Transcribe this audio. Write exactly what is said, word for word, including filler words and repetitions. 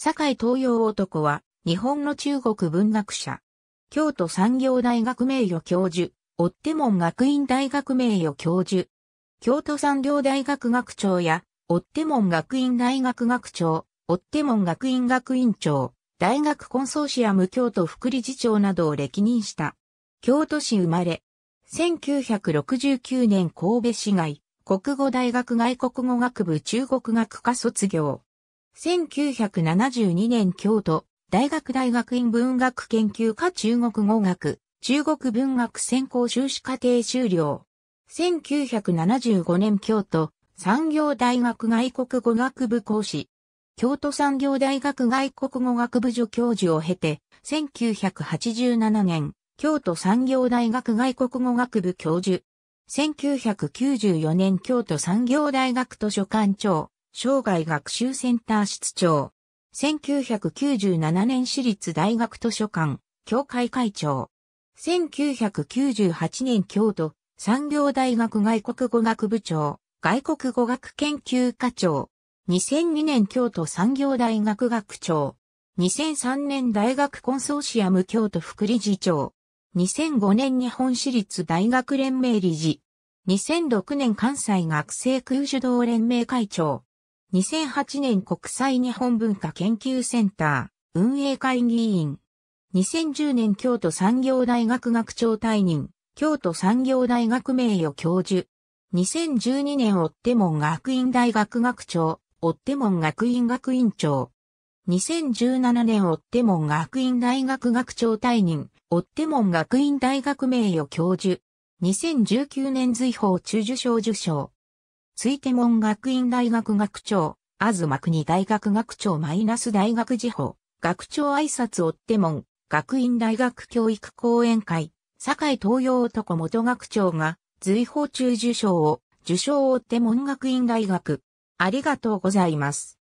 酒井東洋男は、日本の中国文学者。京都産業大学名誉教授、追手門学院大学名誉教授。京都産業大学学長や、追手門学院大学学長、追手門学院学院長、大学コンソーシアム京都副理事長などを歴任した。京都市生まれ。せんきゅうひゃくろくじゅうきゅうねん神戸市外、国語大学外国語学部中国学科卒業。せんきゅうひゃくななじゅうにねん京都大学大学院文学研究科中国語学、中国文学専攻修士課程修了。せんきゅうひゃくななじゅうごねん京都産業大学外国語学部講師。京都産業大学外国語学部助教授を経て、せんきゅうひゃくはちじゅうななねん、京都産業大学外国語学部教授。せんきゅうひゃくきゅうじゅうよねん京都産業大学図書館長、生涯学習センター室長。せんきゅうひゃくきゅうじゅうななねん私立大学図書館、協会会長。せんきゅうひゃくきゅうじゅうはちねん京都産業大学外国語学部長、外国語学研究課長。にせんにねん京都産業大学学長。にせんさんねん大学コンソーシアム京都副理事長。にせんごねん日本私立大学連盟理事。にせんろくねん関西学生空手道連盟会長。にせんはちねん国際日本文化研究センター運営会議員。にせんじゅうねん京都産業大学学長退任。京都産業大学名誉教授。にせんじゅうにねん追手門学院大学学長。追手門学院学院長。にせんじゅうななねん追手門学院大学学長退任。追手門学院大学名誉教授。にせんじゅうきゅうねん瑞宝中受賞受賞。追手門学院大学学長。東国大学学長マイナス大学時報。学長挨拶追手門。学院大学教育講演会。酒井東洋男元学長が瑞宝中受賞を。受賞追手門学院大学。ありがとうございます。